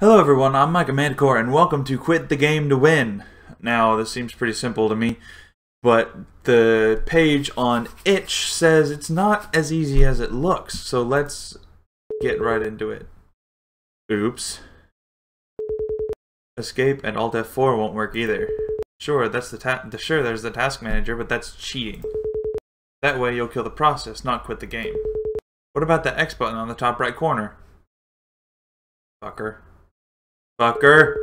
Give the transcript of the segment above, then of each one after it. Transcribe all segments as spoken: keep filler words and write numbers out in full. Hello everyone, I'm Mica Manticore, and welcome to Quit the Game to Win. Now, this seems pretty simple to me, but the page on Itch says it's not as easy as it looks, so let's get right into it. Oops. Escape and Alt F four won't work either. Sure, that's the ta sure there's the task manager, but that's cheating. That way you'll kill the process, not quit the game. What about the X button on the top right corner? Fucker. Fucker!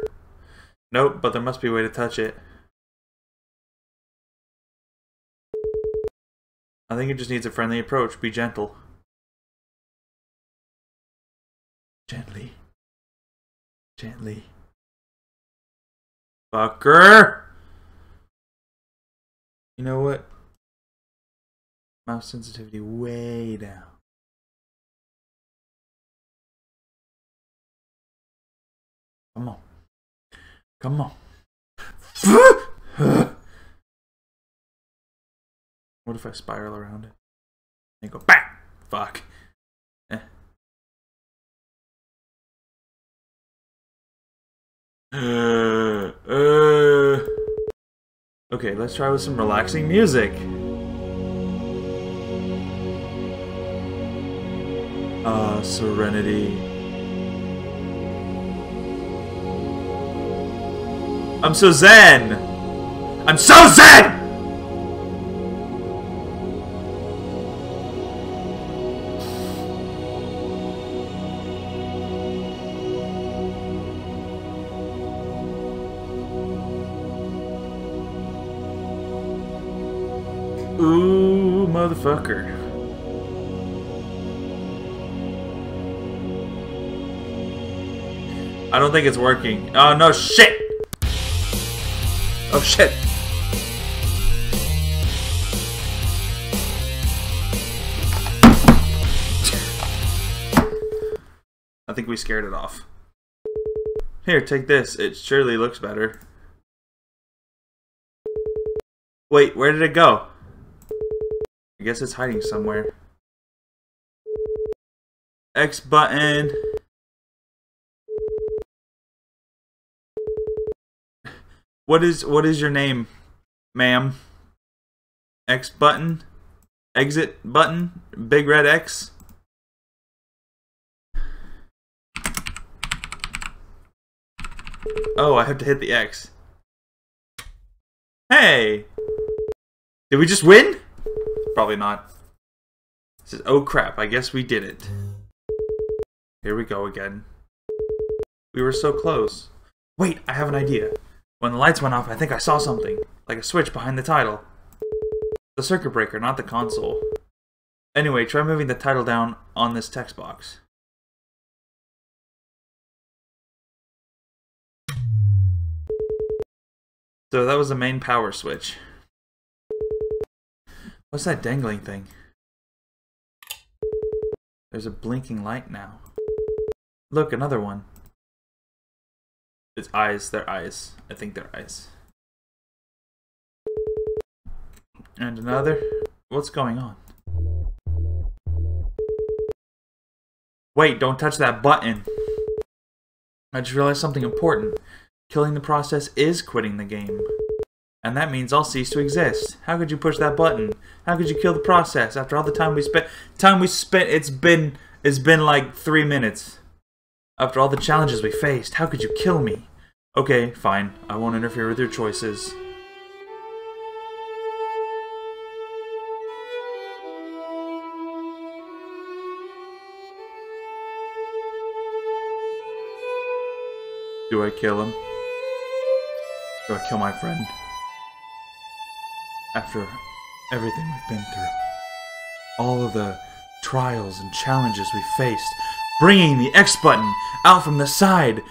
Nope, but there must be a way to touch it. I think it just needs a friendly approach. Be gentle. Gently. Gently. Fucker! You know what? Mouse sensitivity way down. Come on. Come on. What if I spiral around it? And go back. Fuck. Eh. Uh, uh. Okay, let's try with some relaxing music. Ah, uh, serenity. I'm so zen. I'm so zen. Ooh, motherfucker. I don't think it's working. Oh, no, shit! Oh, shit. I think we scared it off. Here, take this. It surely looks better. Wait, where did it go? I guess it's hiding somewhere. X button. What is what is your name, ma'am? X button? Exit button? Big red X? Oh, I have to hit the X. Hey! Did we just win? Probably not. It says, oh crap, I guess we did it. Here we go again. We were so close. Wait, I have an idea. When the lights went off, I think I saw something. Like a switch behind the title. The circuit breaker, not the console. Anyway, try moving the title down on this text box. So that was the main power switch. What's that dangling thing? There's a blinking light now. Look, another one. It's eyes, they're eyes. I think they're eyes. And another. What's going on? Wait, don't touch that button. I just realized something important. Killing the process is quitting the game. And that means I'll cease to exist. How could you push that button? How could you kill the process after all the time we spent? Time we spent, it's been, it's been like three minutes. After all the challenges we faced, how could you kill me? Okay, fine. I won't interfere with your choices. Do I kill him? Do I kill my friend? After everything we've been through, all of the trials and challenges we faced, bringing the X button out from the side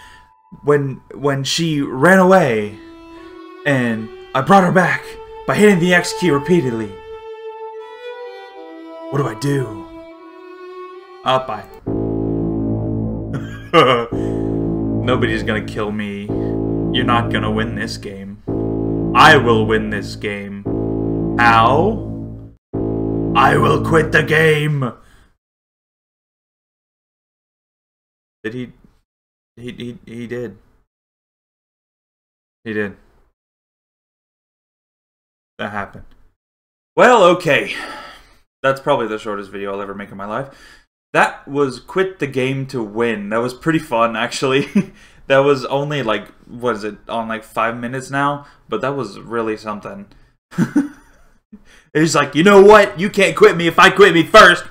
when when she ran away, and I brought her back by hitting the X key repeatedly. What do I do? I'll buy. Nobody's gonna kill me. You're not gonna win this game. I will win this game. How? I will quit the game! Did he... He he he did. He did. That happened. Well, okay. That's probably the shortest video I'll ever make in my life. That was Quit the Game to Win. That was pretty fun, actually. That was only like, what is it, on like five minutes now? But that was really something. It's like, you know what? You can't quit me if I quit me first.